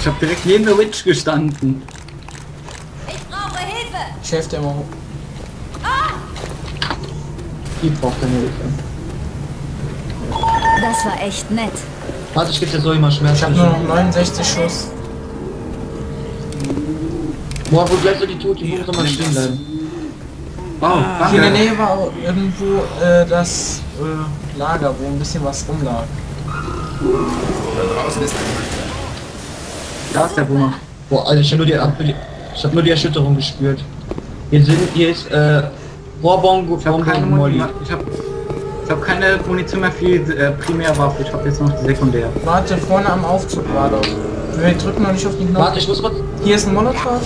Ich hab direkt neben der Witch gestanden. Ich brauche Hilfe! Ich helfe dir mal hoch. Ah! Die braucht keine Hilfe. Das war echt nett. Warte, ich geb dir so immer Schmerzen. Ich hab nur noch 69 Schuss. Boah, wo bleibt so die Tote? Die muss doch mal stehen bleiben. Wow, danke. In der Nähe war irgendwo das Lager, wo ein bisschen was rumlag. Da draußen ist der. Da ist der Boomer. Boah, Alter, ich hab nur die Erschütterung gespürt. Hier ist Rohrbomben, Molly. Ich hab keine Munition mehr für die Primärwaffe, ich hab jetzt noch die Sekundär. Warte, vorne am Aufzug war doch. Wir drücken noch nicht auf die Knopf. Warte, ich muss kurz... Hier ist ein Molotow.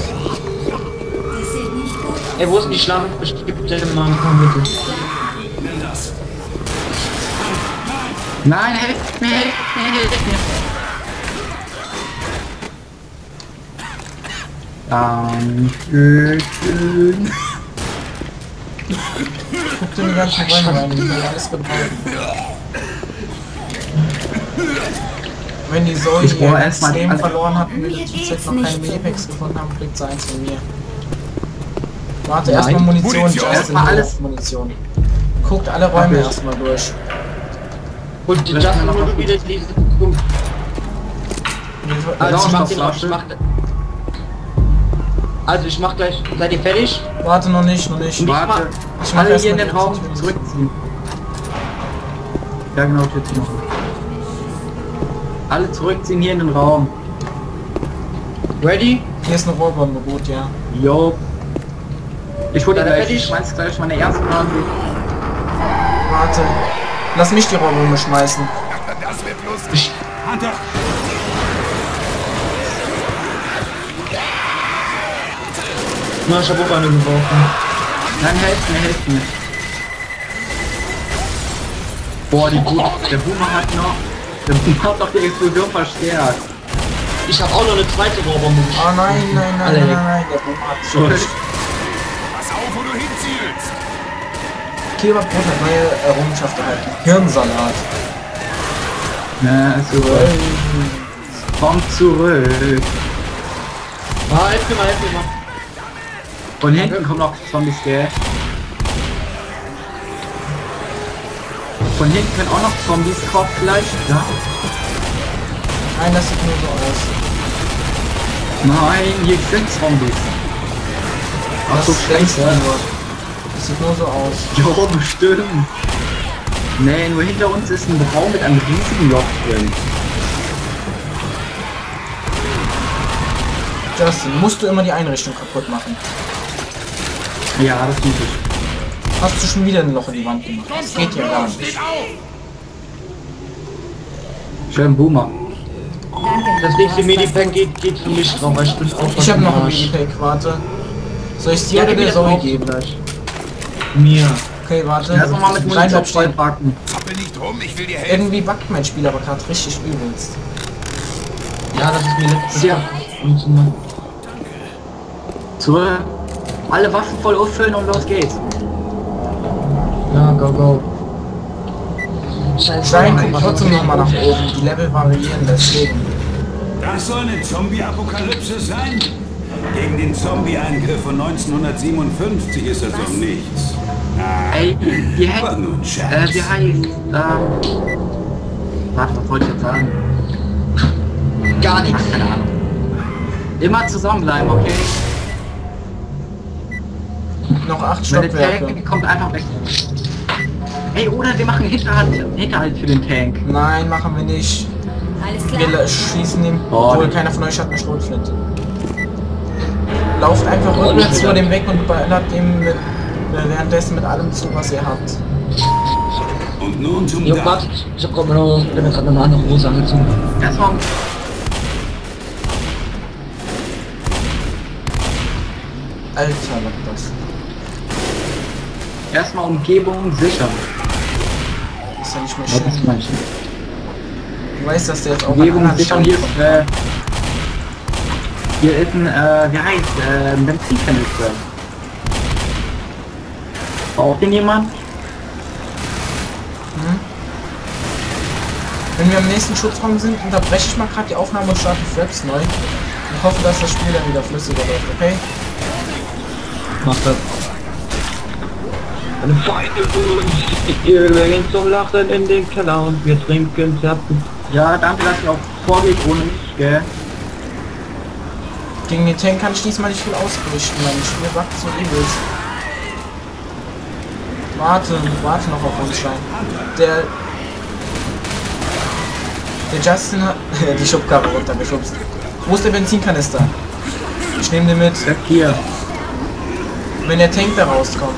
Ey, wo ist die Schlange? Ich geb dir mal einen Korn, bitte. Nein, helft mir, helft mir, helft mir. Dankeschön. Guck dir die ganzen Beine rein, die sind alles gebrochen. Wenn die Zoe ihr Extrem verloren hat und wir zur Zeit noch keine Medipax gefunden haben, kriegt sie eins von mir. Warte, erstmal Munition. Erstmal alles Munition. Guckt alle Räume erstmal durch. Und die Justin wurde wieder diese Punkt. Also ich mach gleich. Seid ihr fertig? Warte, noch nicht. Warte. Ich mache hier in den Raum zurückziehen. Ja genau, jetzt noch. Alle zurückziehen hier in den Raum. Ready? Hier ist eine Rohrbombe, gut, ja. Jo. Ich wurde gleich. Ich schmeiß gleich meine erste Bahn. Warte. Lass mich die Rohrbombe schmeißen. Das wird lustig. Hunter. Na, ich hab auch eine geworfen. Nein, helft mir. Boah, der Boomer hat noch... Der Boomer hat doch die Explosion verstärkt. Ich hab auch noch eine zweite Rohrbombe. Oh nein, der Boomer hat schon... Pass auf, wo du hinzielst! Kleberbrot hat neue Errungenschaft erhalten. Hirnsalat. Na, super. Komm zurück. Ah, helft mir mal. Von hinten kommen noch Zombies, gell? Von hinten können auch noch Zombies kommen, gleich da. Nein, das sieht nur so aus. Nein, hier sind Zombies. Ach so, scheiße. Das sieht nur so aus. Jo, bestimmt. Nee, nur hinter uns ist ein Raum mit einem riesigen Loch drin. Justin, musst du immer die Einrichtung kaputt machen? Ja, das tue ich. Hast du schon wieder ein Loch in die Wand gemacht? Das geht ja gar nicht. Schön, Boomer. Das nächste Medipack geht für mich drauf, weil ich bin auch... Ich hab noch ein Medipack, warte. Soll ich dir oder der Zoe geben? Mir. Okay, warte. Lass mal mit Munition vollpacken. Irgendwie backt mein Spiel aber gerade richtig übelst. Ja, das ist mir letztes Jahr. Zurück. Alle Waffen voll auffüllen und los geht's. Ja, go. Scheiße, guck mal trotzdem nochmal nach oben. Die Level variieren deswegen. Das soll eine Zombie-Apokalypse sein? Gegen den Zombie-Angriff von 1957 ist das doch nichts. Ey, die hätten... die heißt... Warte, was wollte ich jetzt sagen? Gar nichts. Keine Ahnung. Immer zusammenbleiben, okay? Noch 8 Stockwerke. Der Tank kommt einfach weg. Ey, oder wir machen Hinterhalt für den Tank. Nein, machen wir nicht. Alles klar. Wir schießen ihn, obwohl keiner von euch hat eine Schrotflinte. Lauft einfach rückwärts vor dem weg und ballert dem mit, währenddessen mit allem zu, was ihr habt. Und nun zum Jo, warte, ich hab gerade eine andere Hose angezogen. Erstmal. Alter, was das? Erstmal Umgebung sichern. Ist ja nicht mehr schön. Du weißt, dass der jetzt auch Umgebung sichern hier ist. Hier ist ein, wie heißt, ein Benzinkanister. Braucht ihn jemand? Wenn wir im nächsten Schutzraum sind, unterbreche ich mal gerade die Aufnahme und starte Fraps neu. Und hoffe, dass das Spiel dann wieder flüssiger läuft, okay? Mach das. Meine Feinde uns. Wir gehen zum Lachen in den Keller und wir trinken Zapfen. Ja, danke, dass ihr auch vorgeht ohne mich, gell? Gegen den Tank kann ich diesmal nicht viel ausrichten, mein Spiel wackt so übelst. Warte noch auf uns rein. Der Justin hat die Schubkarre runtergeschubst. Wo ist der Benzinkanister? Ich nehme den mit. Hier. Wenn der Tank da rauskommt,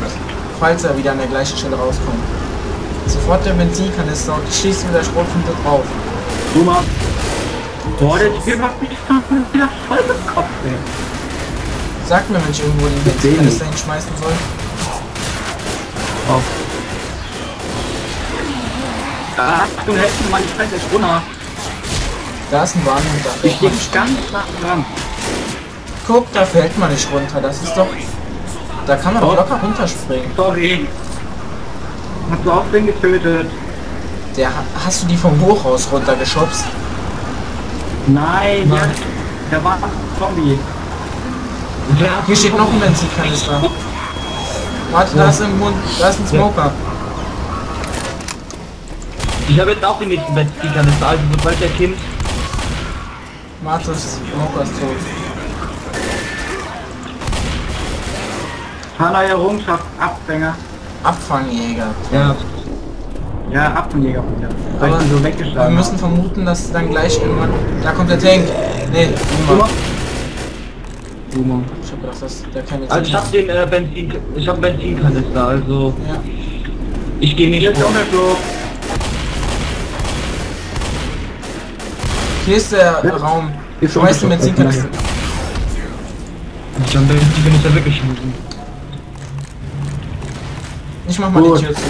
falls er wieder an der gleichen Stelle rauskommt. Sofort der Benzinkanister und ich schieße mit der Schrotflinte drauf. Du mal. Boah, der Typ hat mich wieder voll im Kopf, ey. Sag mir, wenn ich irgendwo den Benzinkanister hinschmeißen soll. Oh. Ah, du hältst mir mal die Scheiße runter. Da ist ein Warnhund da. Ich gehe ganz nach dran. Guck, da fällt man nicht runter. Das ist doch... Da kann man doch locker runterspringen. Sorry. Hast du auch den getötet? Hast du die vom Hochhaus runtergeschubst? Nein, der war ein Zombie. Hier steht noch ein Benzinkanister. Warte, da ist im Mund, da ist ein Smoker. Ich habe jetzt auch den nächsten Benzinkanister, also sobald der Kind... Warte, der Smoker ist tot. Fahrerjägerungschaft, Abfänger. Abfangjäger. Ja. Ja, Abfangjäger. Aber so weggeschlagen. Wir müssen vermuten, dass dann gleich irgendwann... Da kommt der Tank. Nee, Boomer. Boomer. Ich hab gedacht, dass der keine... Also ich hab den ich hab Benzinkanister, also... Ja. Ich geh nicht vor. Hier ist der Raum. Ich weiß den Benzinkanister. Ich hab den Benzinkanister weggeschmissen. Ich mach mal gut. Die Tür zu.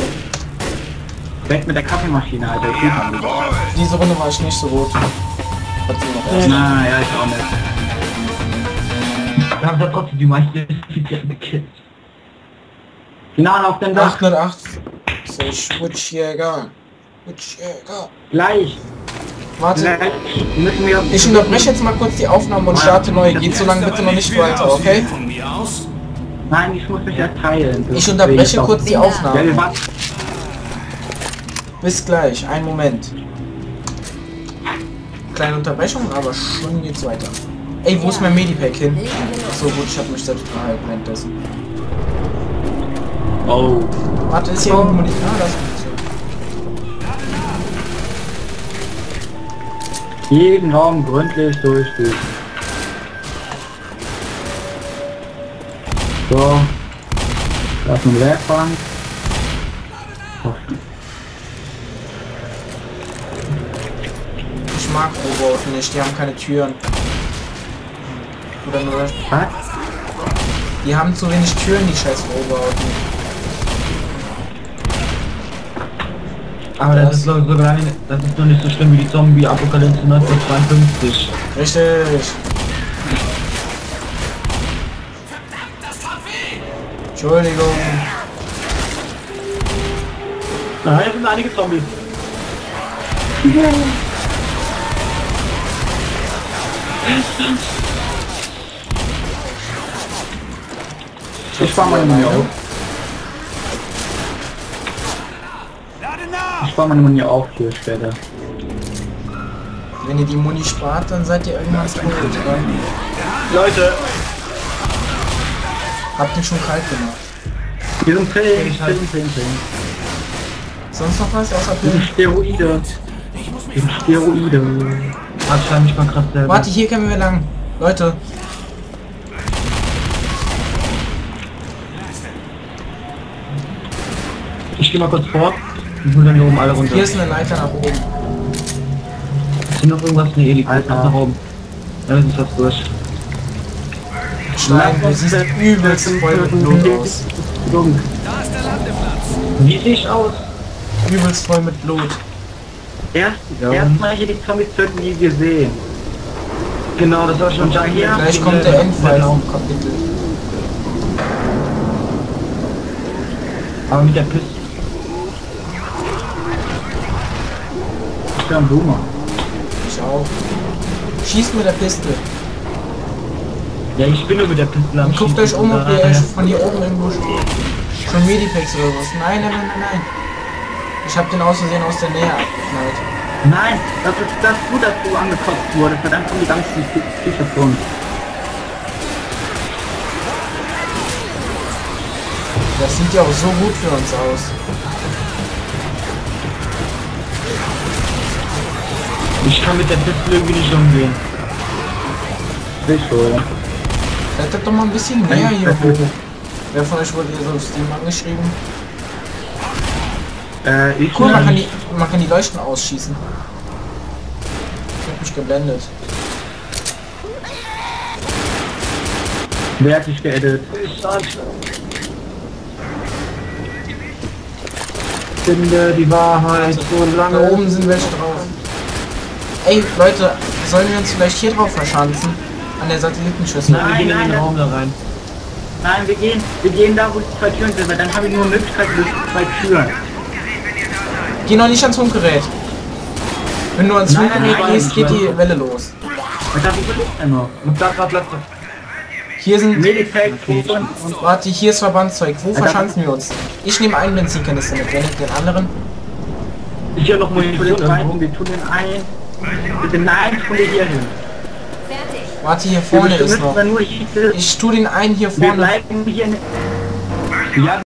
Weg mit der Kaffeemaschine, Alter. Diese Runde war ich nicht so gut. Na ja, ich auch nicht. Wir haben ja trotzdem die meisten Kills. Final auf den Dach. 808. So, Switchjäger. Switchjäger. Gleich. Warte. Müssen wir ich unterbreche jetzt mal kurz die Aufnahme und starte neu. Geht so lange bitte noch nicht weiter, okay? Nein, ich muss mich erteilen. Ich unterbreche kurz die Aufnahme. Ja, bis gleich, einen Moment. Kleine Unterbrechung, aber schon geht's weiter. Ey, wo ist mein Medipack hin? Achso, gut, ich hab mich selbst verhalten währenddessen. Oh. Warte, ist hier irgendwo nicht... Ah, das ist so. Jeden Raum gründlich durchstehen. So, lass uns wegfahren. Ich mag U-Boote nicht, die haben keine Türen. Oder nur... Was? Die haben zu wenig Türen, die scheiß U-Boote. Aber das ist doch so rein, das ist doch nicht so schlimm wie die Zombie-Apokalypse 1952. Richtig. Entschuldigung. Nein, das sind einige Zombies. Yeah. Ich fahr meine Muni auf. Ich fahr meine Muni auf hier später. Wenn ihr die Muni spart, dann seid ihr irgendwann tot, oder? Leute! Habt ihr schon kalt gemacht? Wir sind Pillen. Sonst noch was außer Pillen? Steroide. Steroide. Wahrscheinlich mal krass selber. Warte, hier können wir lang. Leute. Ich geh mal kurz vor. Ich hol dann hier oben alle runter. Hier ist eine Leiter nach oben. Ist hier noch irgendwas? Nee, die Leiter nach oben. Ja, das ist was durch. Nein, das sieht übelst voll mit Blut aus. Da ist der Landeplatz. Wie sehe ich aus? Übelst voll mit Blut. Erstmal hier die Zombies töten, die wir sehen. Genau, das war schon da hier. Gleich kommt der Endfall auf dem Kapitel. Aber mit der Piste. Ich bin ein Boomer. Ich auch. Schießt mit der Pistole. Ja, ich bin nur mit der Pistole am Schießen. Guckt euch um, ob ihr von hier oben irgendwo steht. Schon Medipacks oder was? Nein, nein, nein, nein. Ich hab den aus Versehen aus der Nähe abgeknallt. Nein, das ist das gut, dass du angekopft wurde. Verdammt, die ganzen Viecher vor uns. Das sieht ja auch so gut für uns aus. Ich kann mit der Pistole irgendwie nicht umgehen. Nicht so. Rettet doch mal ein bisschen näher hier hoch. Wer von euch wurde hier so auf Steam angeschrieben? Ich cool, man kann die Leuchten ausschießen. Ich hab mich geblendet. Wer hat dich geedit? Ich finde die Wahrheit so lange. Da oben sind welche drauf. Ey Leute, sollen wir uns vielleicht hier drauf verschanzen? An der Satellitenschüssel. Nein, wir gehen in den Raum da rein. Nein, wir gehen da, wo die zwei Türen sind, weil dann habe ich nur Möglichkeit durch zwei Türen. Geh noch nicht ans Funkgerät. Wenn du ans Funkgerät gehst, geht die Welle los. Hier sind Medifeld und warte, hier ist Verbandszeug. Wo verschanzen wir uns? Ich nehme einen Benzinkanister mit, wer nimmt den anderen? Ich hier noch mal hin. Wir tun den einen. Mit dem einen tun wir hier hin. Warte, hier vorne ist noch. Ich tue den einen hier vorne. Wir bleiben hier. Ja.